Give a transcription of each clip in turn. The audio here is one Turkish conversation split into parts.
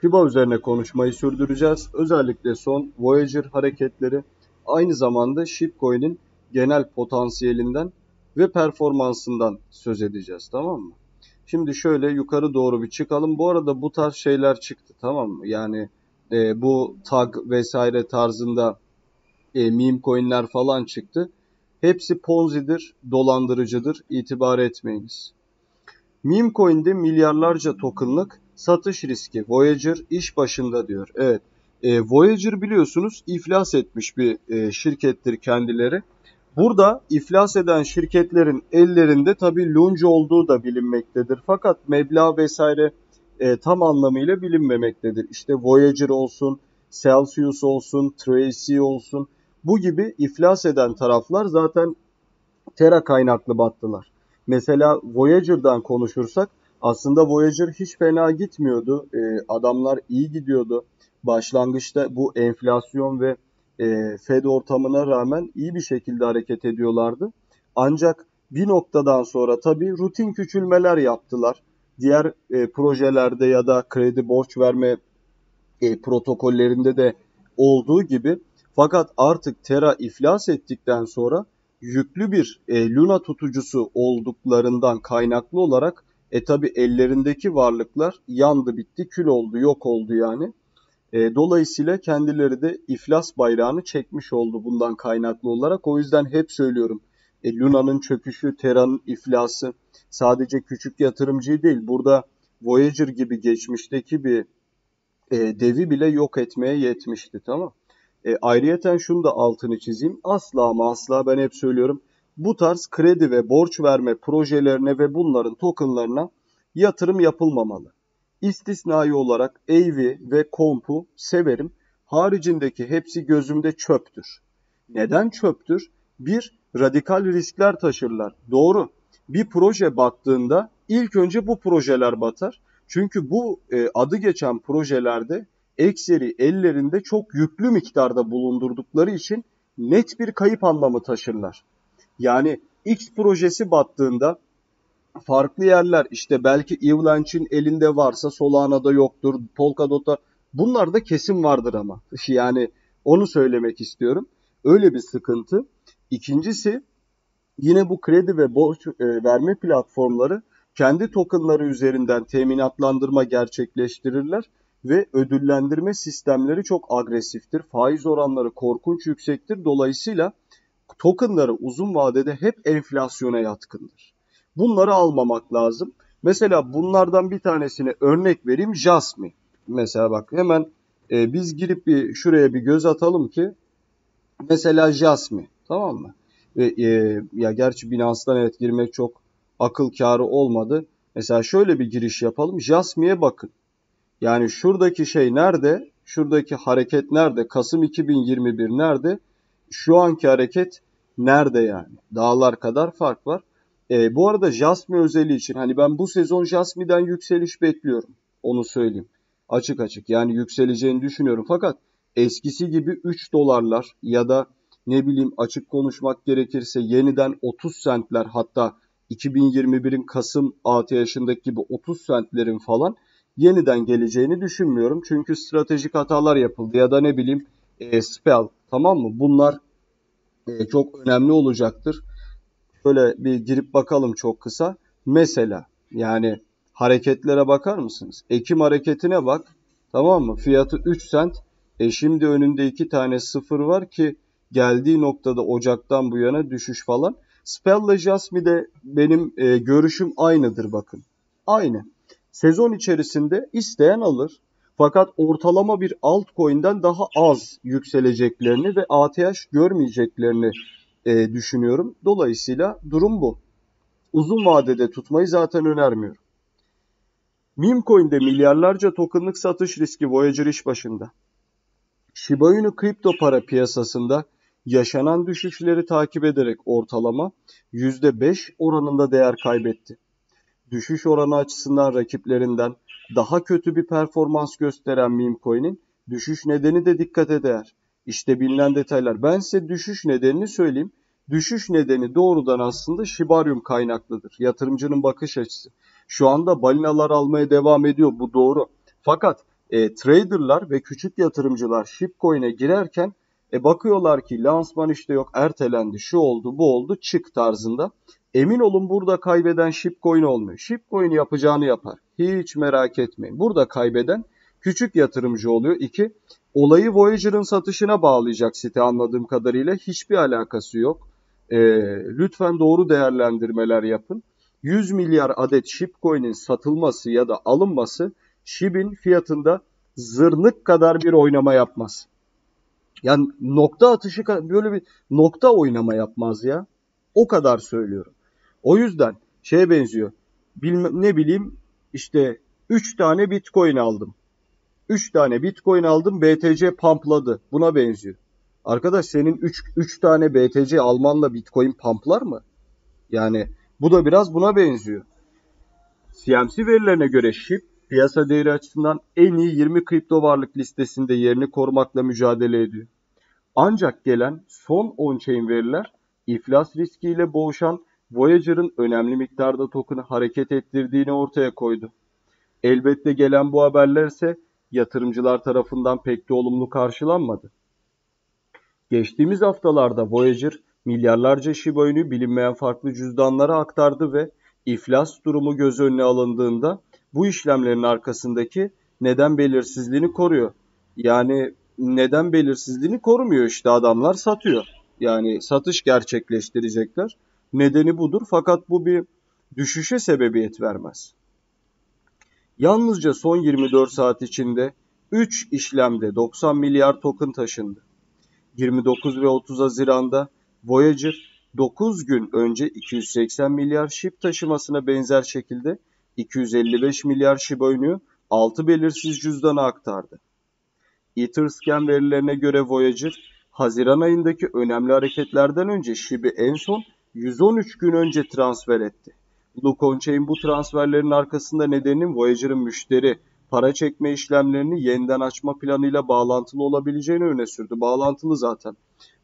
Shiba üzerine konuşmayı sürdüreceğiz. Özellikle son Voyager hareketleri, aynı zamanda SHIB Coin'in genel potansiyelinden ve performansından söz edeceğiz, tamam mı? Şimdi şöyle yukarı doğru bir çıkalım. Bu arada bu tarz şeyler çıktı, tamam mı? Yani bu TAG vesaire tarzında meme coin'ler falan çıktı. Hepsi ponzidir, dolandırıcıdır. İtibar etmeyiniz. Meme coin'de milyarlarca tokenlık satış riski. Voyager iş başında diyor. Evet. Voyager biliyorsunuz iflas etmiş bir şirkettir kendileri. Burada iflas eden şirketlerin ellerinde tabii lunch olduğu da bilinmektedir. Fakat meblağ vesaire tam anlamıyla bilinmemektedir. İşte Voyager olsun, Celsius olsun, Tracy olsun, bu gibi iflas eden taraflar zaten Terra kaynaklı battılar. Mesela Voyager'dan konuşursak aslında Voyager hiç fena gitmiyordu. Adamlar iyi gidiyordu. Başlangıçta bu enflasyon ve Fed ortamına rağmen iyi bir şekilde hareket ediyorlardı. Ancak bir noktadan sonra tabii rutin küçülmeler yaptılar. Diğer projelerde ya da kredi borç verme protokollerinde de olduğu gibi. Fakat artık Terra iflas ettikten sonra yüklü bir Luna tutucusu olduklarından kaynaklı olarak tabii ellerindeki varlıklar yandı bitti, kül oldu, yok oldu yani. Dolayısıyla kendileri de iflas bayrağını çekmiş oldu bundan kaynaklı olarak. O yüzden hep söylüyorum, Luna'nın çöküşü, Terra'nın iflası sadece küçük yatırımcıyı değil, burada Voyager gibi geçmişteki bir devi bile yok etmeye yetmişti, tamam. Ayrıyeten şunu da altını çizeyim, asla ama asla ben hep söylüyorum, bu tarz kredi ve borç verme projelerine ve bunların tokenlarına yatırım yapılmamalı. İstisnai olarak AVI ve Compu severim. Haricindeki hepsi gözümde çöptür. Neden çöptür? Bir, radikal riskler taşırlar. Doğru. Bir proje battığında ilk önce bu projeler batar. Çünkü bu adı geçen projelerde ekseri ellerinde çok yüklü miktarda bulundurdukları için net bir kayıp anlamı taşırlar. Yani X projesi battığında farklı yerler, işte belki Avalanche'in elinde varsa Solana'da yoktur, Polkadot'ta, bunlar da kesin vardır ama. Yani onu söylemek istiyorum. Öyle bir sıkıntı. İkincisi, yine bu kredi ve borç verme platformları kendi tokenları üzerinden teminatlandırma gerçekleştirirler ve ödüllendirme sistemleri çok agresiftir. Faiz oranları korkunç yüksektir. Dolayısıyla tokenları uzun vadede hep enflasyona yatkındır. Bunları almamak lazım. Mesela bunlardan bir tanesine örnek vereyim. JASMY. Mesela bak hemen biz girip şuraya bir göz atalım ki. Mesela JASMY. Tamam mı? Ya gerçi Binance'dan evet girmek çok akıl kârı olmadı. Mesela şöyle bir giriş yapalım. JASMY'e bakın. Yani şuradaki şey nerede? Şuradaki hareket nerede? Kasım 2021 nerede? Şu anki hareket nerede yani? Dağlar kadar fark var. Bu arada JASMY özeli için hani ben bu sezon JASMY'den yükseliş bekliyorum. Onu söyleyeyim. Açık açık yani yükseleceğini düşünüyorum. Fakat eskisi gibi 3 dolarlar ya da ne bileyim açık konuşmak gerekirse yeniden 30 centler, hatta 2021'in Kasım ATH'ındaki gibi 30 centlerin falan yeniden geleceğini düşünmüyorum. Çünkü stratejik hatalar yapıldı ya da ne bileyim SPELL, tamam mı? Bunlar çok önemli olacaktır. Şöyle bir girip bakalım çok kısa. Mesela yani hareketlere bakar mısınız? Ekim hareketine bak. Tamam mı? Fiyatı 3 cent. Şimdi önünde 2 tane sıfır var ki geldiği noktada Ocak'tan bu yana düşüş falan. Spell'la JASMY'de benim görüşüm aynıdır bakın. Aynı. Sezon içerisinde isteyen alır. Fakat ortalama bir altcoin'den daha az yükseleceklerini ve ATH görmeyeceklerini düşünüyorum. Dolayısıyla durum bu. Uzun vadede tutmayı zaten önermiyorum. Meme Coin'de milyarlarca tokenlık satış riski, Voyager iş başında. Shiba Inu kripto para piyasasında yaşanan düşüşleri takip ederek ortalama %5 oranında değer kaybetti. Düşüş oranı açısından rakiplerinden daha kötü bir performans gösteren Meme Coin'in düşüş nedeni de dikkate değer. İşte bilinen detaylar. Ben size düşüş nedenini söyleyeyim. Düşüş nedeni doğrudan aslında Shibarium kaynaklıdır. Yatırımcının bakış açısı. Şu anda balinalar almaya devam ediyor. Bu doğru. Fakat traderlar ve küçük yatırımcılar SHIB coin'e girerken bakıyorlar ki lansman işte yok, ertelendi, şu oldu, bu oldu, çık tarzında. Emin olun burada kaybeden SHIB coin olmuyor. SHIB coin yapacağını yapar. Hiç merak etmeyin. Burada kaybeden küçük yatırımcı oluyor. 2. Olayı Voyager'ın satışına bağlayacak site, anladığım kadarıyla hiçbir alakası yok. Lütfen doğru değerlendirmeler yapın. 100 milyar adet SHIB coin'in satılması ya da alınması SHIB'in fiyatında zırnık kadar bir oynama yapmaz. Yani nokta atışı, böyle bir nokta oynama yapmaz ya. O kadar söylüyorum. O yüzden şeye benziyor. Ne bileyim işte 3 tane Bitcoin aldım. 3 tane Bitcoin aldım, BTC pampladı. Buna benziyor. Arkadaş senin 3 tane BTC almanla Bitcoin pamplar mı? Yani bu da biraz buna benziyor. CMC verilerine göre SHIB piyasa değeri açısından en iyi 20 kripto varlık listesinde yerini korumakla mücadele ediyor. Ancak gelen son on-chain veriler iflas riskiyle boğuşan Voyager'ın önemli miktarda token'ı hareket ettirdiğini ortaya koydu. Elbette gelen bu haberler ise yatırımcılar tarafından pek de olumlu karşılanmadı. Geçtiğimiz haftalarda Voyager milyarlarca Shiba Inu bilinmeyen farklı cüzdanlara aktardı ve iflas durumu göz önüne alındığında bu işlemlerin arkasındaki neden belirsizliğini koruyor. Yani neden belirsizliğini korumuyor işte, adamlar satıyor. Yani satış gerçekleştirecekler. Nedeni budur, fakat bu bir düşüşe sebebiyet vermez. Yalnızca son 24 saat içinde 3 işlemde 90 milyar token taşındı. 29 ve 30 Haziran'da Voyager 9 gün önce 280 milyar SHIB taşımasına benzer şekilde 255 milyar Shiba Inu 6 belirsiz cüzdana aktardı. Etherscan verilerine göre Voyager Haziran ayındaki önemli hareketlerden önce SHIB'i en son 113 gün önce transfer etti. Luke Conchain bu transferlerin arkasında nedeninin Voyager'ın müşteri para çekme işlemlerini yeniden açma planıyla bağlantılı olabileceğini öne sürdü. Bağlantılı zaten.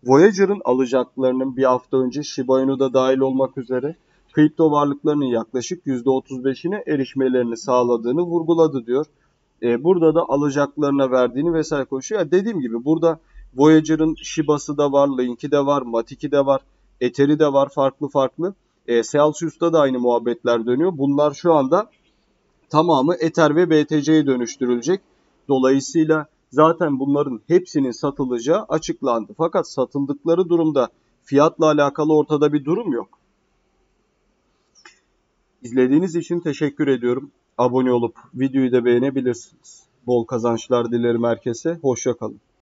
Voyager'ın alacaklarının bir hafta önce Shiba Inu'da dahil olmak üzere kripto varlıklarının yaklaşık %35'ine erişmelerini sağladığını vurguladı diyor. Burada da alacaklarına verdiğini vesaire konuşuyor. Ya dediğim gibi burada Voyager'ın Shiba'sı da var, LINK'i de var, MATIC'i de var, Ether'i de var, farklı farklı. Celsius'ta da aynı muhabbetler dönüyor. Bunlar şu anda tamamı Ether ve BTC'ye dönüştürülecek. Dolayısıyla zaten bunların hepsinin satılacağı açıklandı. Fakat satıldıkları durumda fiyatla alakalı ortada bir durum yok. İzlediğiniz için teşekkür ediyorum. Abone olup videoyu da beğenebilirsiniz. Bol kazançlar dilerim herkese. Hoşça kalın.